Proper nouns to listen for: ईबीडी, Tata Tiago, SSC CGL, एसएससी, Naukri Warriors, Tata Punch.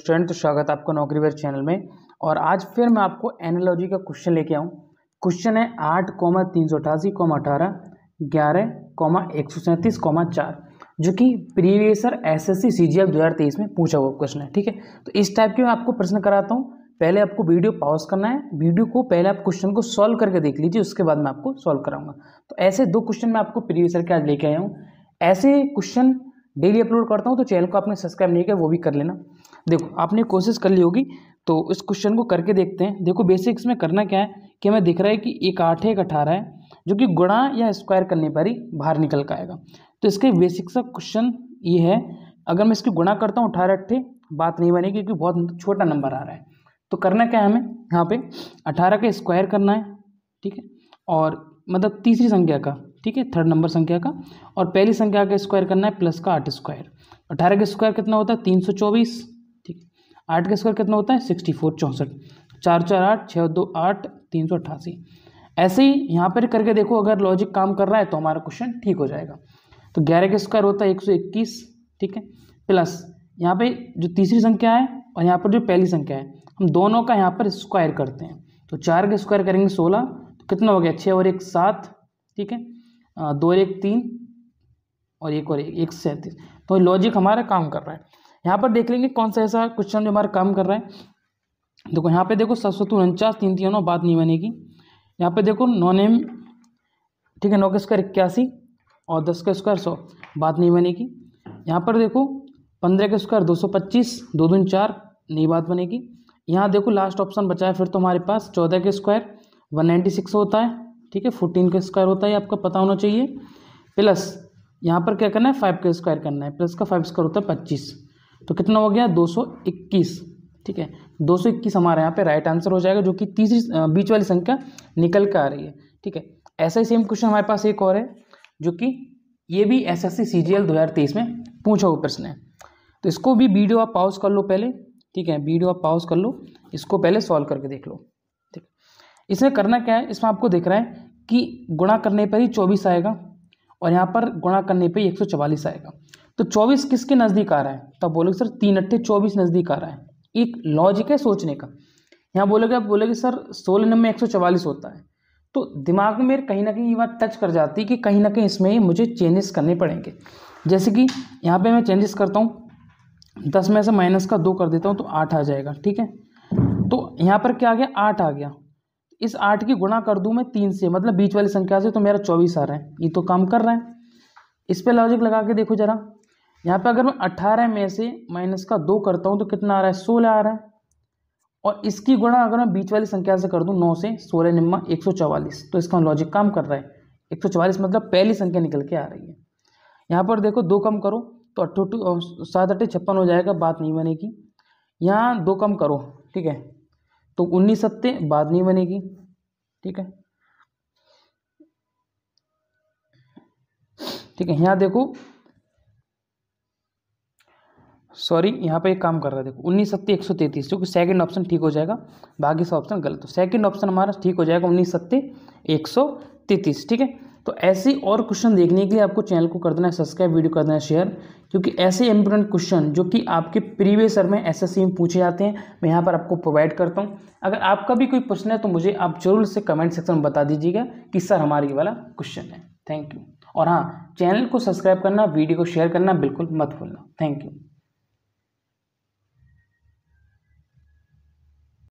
Student, तो स्वागत है आपका नौकरी वारियर चैनल में। और आज फिर मैं आपको एनालॉजी का क्वेश्चन लेके आऊँ। क्वेश्चन है 8,388,18 11,137,4 जो कि प्रीवियस ईयर एसएससी सीजीएल 2023 में पूछा हुआ क्वेश्चन है। ठीक है, तो इस टाइप के मैं आपको प्रश्न कराता हूँ। पहले आपको वीडियो पॉज करना है, वीडियो को पहले आप क्वेश्चन को सॉल्व करके देख लीजिए, उसके बाद मैं आपको सॉल्व कराऊंगा। तो ऐसे दो क्वेश्चन मैं आपको प्रीवियस ईयर के आज लेके आया हूँ। ऐसे क्वेश्चन डेली अपलोड करता हूं, तो चैनल को आपने सब्सक्राइब नहीं किया वो भी कर लेना। देखो, आपने कोशिश कर ली होगी, तो इस क्वेश्चन को करके देखते हैं। देखो, बेसिक्स में करना क्या है कि हमें दिख रहा है कि 1 8 1 18 है, जो कि गुणा या स्क्वायर करने पर ही बाहर निकल के आएगा। तो इसके बेसिक्स का क्वेश्चन ये है। अगर मैं इसकी गुणा करता हूँ 18 8 बात नहीं बनेगी, क्योंकि बहुत छोटा नंबर आ रहा है। तो करना क्या है, हमें यहाँ पर 18 का स्क्वायर करना है। ठीक है, और मतलब तीसरी संख्या का, ठीक है, थर्ड नंबर संख्या का, और पहली संख्या का स्क्वायर करना है प्लस का 8 स्क्वायर। 18 का स्क्वायर कितना होता है 324। ठीक है, 8 का स्क्वायर कितना होता है 64 64। 4 4 8 6 2 8 388। ऐसे ही यहाँ पर करके देखो, अगर लॉजिक काम कर रहा है तो हमारा क्वेश्चन ठीक हो जाएगा। तो 11 का स्क्वायर होता है 121। ठीक है, प्लस यहाँ पर जो तीसरी संख्या है और यहाँ पर जो पहली संख्या है, हम दोनों का यहाँ पर स्क्वायर करते हैं। तो 4 का स्क्वायर करेंगे 16, तो कितना हो गया 6 और 1 7। ठीक है, 2 और 1 3 और 1 37। तो लॉजिक हमारा काम कर रहा है। यहाँ पर देख लेंगे कौन सा ऐसा क्वेश्चन जो हमारा काम कर रहा है। देखो यहाँ पे देखो 749 3 3 9 बात नहीं बनेगी। यहाँ पे देखो 9 ठीक है, 9 का स्क्वायर 81 और 10 का स्क्वायर 100 बात नहीं बनेगी। यहाँ पर देखो 15 का स्क्वायर 225 2 दून 4 नहीं बात बनेगी। यहाँ देखो लास्ट ऑप्शन बचा है फिर तो हमारे पास 14 का स्क्वायर 196 होता है। ठीक है, 14 का स्क्वायर होता है, आपका पता होना चाहिए। प्लस यहाँ पर क्या करना है 5 का स्क्वायर करना है, प्लस का 5 स्क्वायर होता है 25। तो कितना हो गया 221। ठीक है, 221 हमारा यहाँ पे राइट आंसर हो जाएगा, जो कि तीसरी बीच वाली संख्या निकल कर आ रही है। ठीक है, ऐसा ही सेम क्वेश्चन हमारे पास एक और है, जो कि ये भी एसएससी सीजीएल 2023 में पूछा हुआ प्रश्न है। तो इसको भी वीडियो आप पॉज कर लो पहले। ठीक है, वीडियो आप पॉज कर लो, इसको पहले सॉल्व करके देख लो। इसमें करना क्या है, इसमें आपको देख रहा है कि गुणा करने पर ही 24 आएगा और यहाँ पर गुणा करने पर ही 144 आएगा। तो 24 किसके नज़दीक आ रहा है, तब बोलोगे सर 3 8 24 नज़दीक आ रहा है। एक लॉजिक है सोचने का। यहाँ बोलोगे, आप बोलोगे सर 16 में 144 होता है। तो दिमाग में कहीं ना कहीं ये बात टच कर जाती है कि कहीं ना कहीं इसमें मुझे चेंजेस करने पड़ेंगे। जैसे कि यहाँ पर मैं चेंजेस करता हूँ, 10 में से माइनस का 2 कर देता हूँ तो 8 आ जाएगा। ठीक है, तो यहाँ पर क्या आ गया 8 आ गया। इस 8 की गुणा कर दूं मैं 3 से, मतलब बीच वाली संख्या से, तो मेरा 24 आ रहा है। ये तो काम कर रहा है। इस पे लॉजिक लगा के देखो जरा। यहाँ पे अगर मैं 18 में से माइनस का 2 करता हूँ तो कितना आ रहा है 16 आ रहा है। और इसकी गुणा अगर मैं बीच वाली संख्या से कर दूं 9 से, 16 निम्मा 144, तो इसका लॉजिक काम कर रहा है। 144 मतलब पहली संख्या निकल के आ रही है। यहाँ पर देखो 2 कम करो तो 7 8 56 हो जाएगा, बात नहीं बनेगी। यहाँ 2 कम करो, ठीक है, तो 19 7 बात नहीं बनेगी। ठीक है, ठीक है, यहाँ देखो सॉरी, यहाँ पे एक काम कर रहा है। देखो 19 7 133, जो कि सेकेंड ऑप्शन ठीक हो जाएगा, बाकी सब ऑप्शन गलत। तो सेकेंड ऑप्शन हमारा ठीक हो जाएगा 19 7 133। ठीक है, तो ऐसे और क्वेश्चन देखने के लिए आपको चैनल को कर देना है सब्सक्राइब, वीडियो कर देना है शेयर, क्योंकि ऐसे इंपॉर्टेंट क्वेश्चन जो कि आपके प्रीवियस ईयर में एसएससी में पूछे जाते हैं, मैं यहाँ पर आपको प्रोवाइड करता हूँ। अगर आपका भी कोई प्रश्न है तो मुझे आप जरूर से कमेंट सेक्शन में बता दीजिएगा कि सर हमारे ये वाला क्वेश्चन है। Thank you. और हाँ, चैनल को सब्सक्राइब करना, वीडियो को शेयर करना बिल्कुल मत भूलना। Thank you.